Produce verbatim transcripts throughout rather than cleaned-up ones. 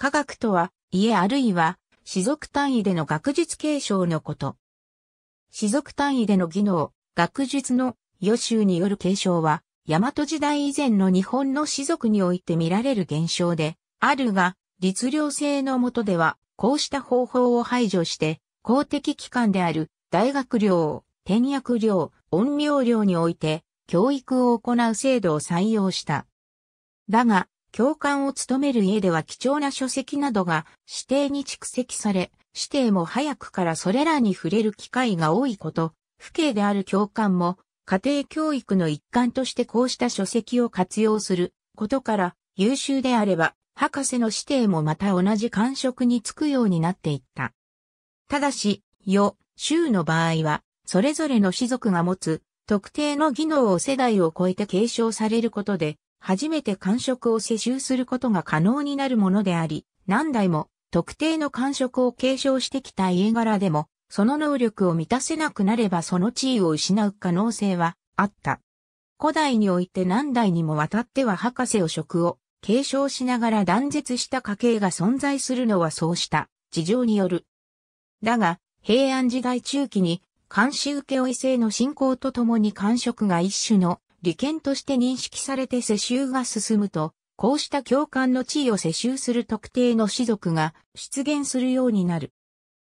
科学とは、家あるいは、士族単位での学術継承のこと。士族単位での技能、学術の予習による継承は、大和時代以前の日本の士族において見られる現象で、あるが、律令制の下では、こうした方法を排除して、公的機関である、大学寮、典薬寮、陰陽寮において、教育を行う制度を採用した。だが、教官を務める家では貴重な書籍などが子弟に蓄積され、子弟も早くからそれらに触れる機会が多いこと、父兄である教官も家庭教育の一環としてこうした書籍を活用することから優秀であれば博士の子弟もまた同じ官職に就くようになっていった。ただし、予、習の場合はそれぞれの士族が持つ特定の技能を世代を超えて継承されることで、初めて官職を世襲することが可能になるものであり、何代も特定の官職を継承してきた家柄でも、その能力を満たせなくなればその地位を失う可能性はあった。古代において何代にもわたっては博士を職を継承しながら断絶した家系が存在するのはそうした事情による。だが、平安時代中期に官士請負制の進行とともに官職が一種の利権として認識されて世襲が進むと、こうした教官の地位を世襲する特定の士族が出現するようになる。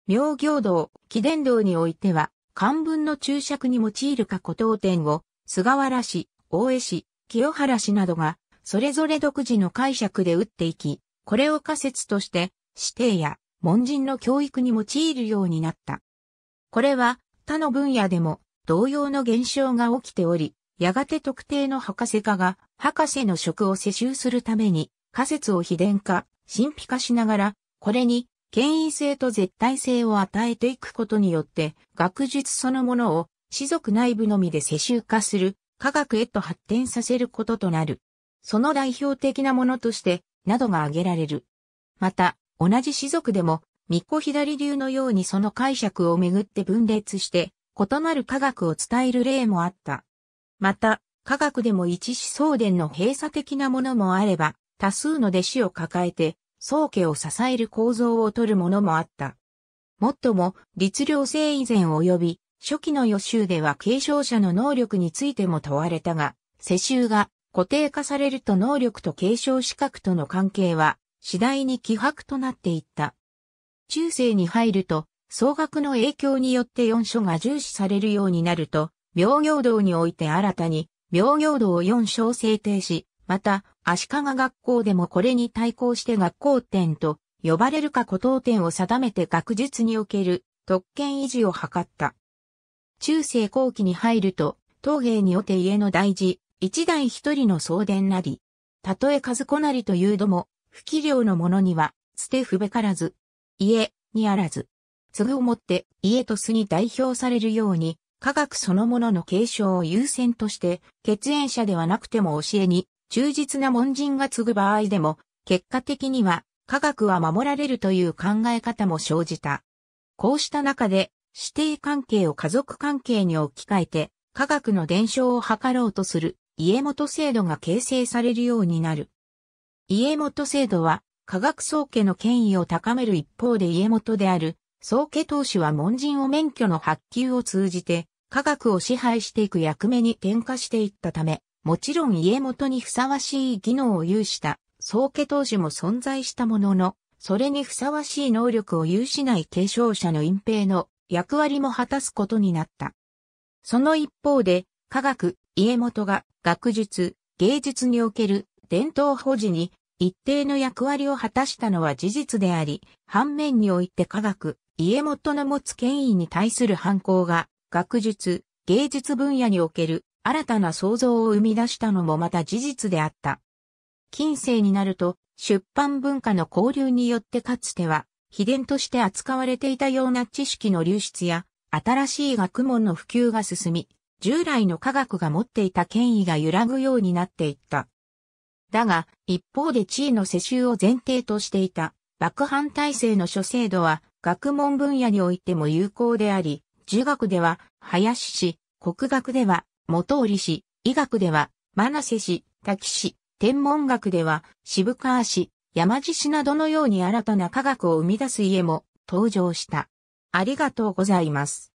明行道、貴殿道においては、漢文の注釈に用いる過去当典を、菅原氏、大江氏、清原氏などが、それぞれ独自の解釈で打っていき、これを仮説として、子弟や門人の教育に用いるようになった。これは、他の分野でも同様の現象が起きており、やがて特定の博士課が博士の職を世襲するために仮説を非伝化、神秘化しながら、これに権威性と絶対性を与えていくことによって学術そのものを士族内部のみで世襲化する科学へと発展させることとなる。その代表的なものとしてなどが挙げられる。また、同じ士族でも三子左流のようにその解釈をめぐって分裂して異なる科学を伝える例もあった。また、科学でも一子相伝の閉鎖的なものもあれば、多数の弟子を抱えて、宗家を支える構造をとるものもあった。もっとも、律令制以前及び、初期の予習では継承者の能力についても問われたが、世襲が固定化されると能力と継承資格との関係は、次第に希薄となっていった。中世に入ると、総学の影響によって四書が重視されるようになると、明行道において新たに、明行道を四書を制定し、また、足利学校でもこれに対抗して学校典と呼ばれる過去当典を定めて学術における特権維持を図った。中世後期に入ると、陶芸におて家の大事、一代一人の相伝なり、たとえ数子なりというども、不器量の者には、つて不べからず、家にあらず、継ぐをもって家と巣に代表されるように、科学そのものの継承を優先として、血縁者ではなくても教えに忠実な門人が継ぐ場合でも、結果的には科学は守られるという考え方も生じた。こうした中で、子弟関係を家族関係に置き換えて、科学の伝承を図ろうとする家元制度が形成されるようになる。家元制度は、科学宗家の権威を高める一方で家元である、宗家当主は門人を免許の発給を通じて、科学を支配していく役目に転化していったため、もちろん家元にふさわしい技能を有した、宗家当主も存在したものの、それにふさわしい能力を有しない継承者の隠蔽の役割も果たすことになった。その一方で、科学、家元が学術、芸術における伝統保持に一定の役割を果たしたのは事実であり、反面において科学、家元の持つ権威に対する反抗が、学術、芸術分野における新たな創造を生み出したのもまた事実であった。近世になると出版文化の交流によってかつては秘伝として扱われていたような知識の流出や新しい学問の普及が進み、従来の科学が持っていた権威が揺らぐようになっていった。だが一方で地位の世襲を前提としていた幕藩体制の諸制度は学問分野においても有効であり、儒学では、林氏、国学では、本居氏、医学では、真瀬氏、滝氏、天文学では、渋川氏、山獅子などのように新たな科学を生み出す家も登場した。ありがとうございます。